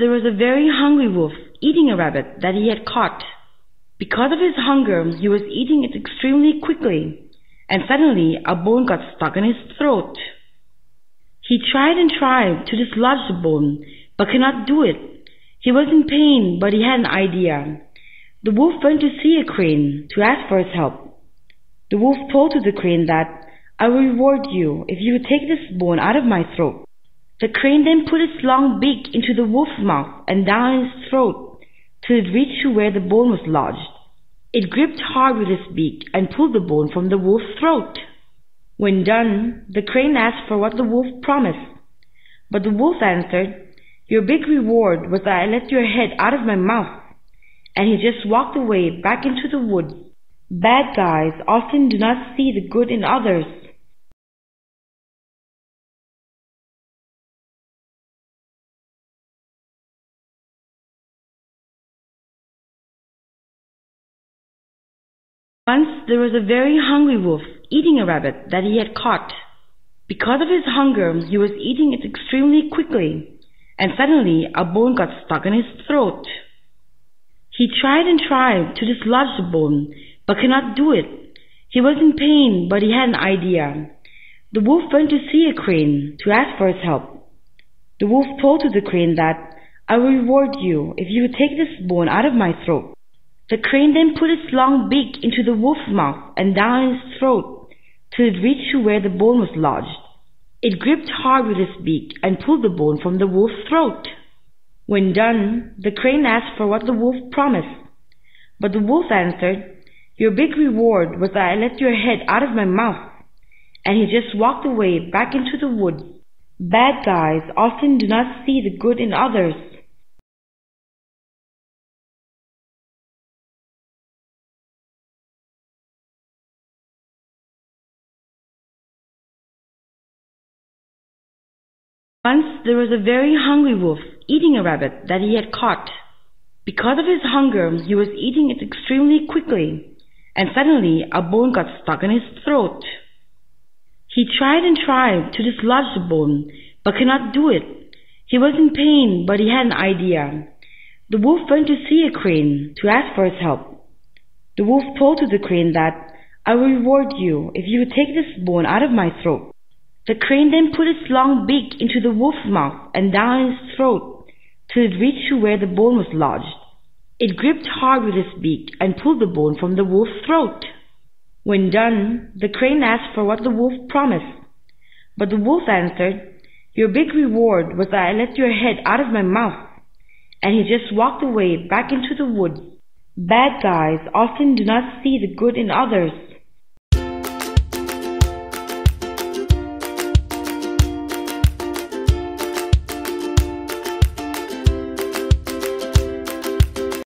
there was a very hungry wolf eating a rabbit that he had caught. Because of his hunger, he was eating it extremely quickly, and suddenly a bone got stuck in his throat. He tried and tried to dislodge the bone, but could not do it. He was in pain, but he had an idea. The wolf went to see a crane to ask for his help. The wolf told to the crane that, "I will reward you if you take this bone out of my throat." The crane then put its long beak into the wolf's mouth and down his throat, till it reached to where the bone was lodged. It gripped hard with its beak and pulled the bone from the wolf's throat. When done, the crane asked for what the wolf promised. But the wolf answered, "Your big reward was that I let your head out of my mouth." And he just walked away back into the woods. Bad guys often do not see the good in others. Once there was a very hungry wolf eating a rabbit that he had caught. Because of his hunger, he was eating it extremely quickly, and suddenly a bone got stuck in his throat. He tried and tried to dislodge the bone, but could not do it. He was in pain, but he had an idea. The wolf went to see a crane to ask for his help. The wolf told to the crane that, "I will reward you if you take this bone out of my throat." The crane then put its long beak into the wolf's mouth and down his throat, till it reached to where the bone was lodged. It gripped hard with its beak and pulled the bone from the wolf's throat. When done, the crane asked for what the wolf promised. But the wolf answered, "Your big reward was that I let your head out of my mouth." And he just walked away back into the woods. Bad guys often do not see the good in others. Once there was a very hungry wolf eating a rabbit that he had caught. Because of his hunger, he was eating it extremely quickly, and suddenly a bone got stuck in his throat. He tried and tried to dislodge the bone, but could not do it. He was in pain, but he had an idea. The wolf went to see a crane to ask for his help. The wolf told to the crane that, "I will reward you if you take this bone out of my throat." The crane then put its long beak into the wolf's mouth and down his throat, till it reached to where the bone was lodged. It gripped hard with its beak and pulled the bone from the wolf's throat. When done, the crane asked for what the wolf promised. But the wolf answered, "Your big reward was that I let your head out of my mouth." And he just walked away back into the woods. Bad guys often do not see the good in others.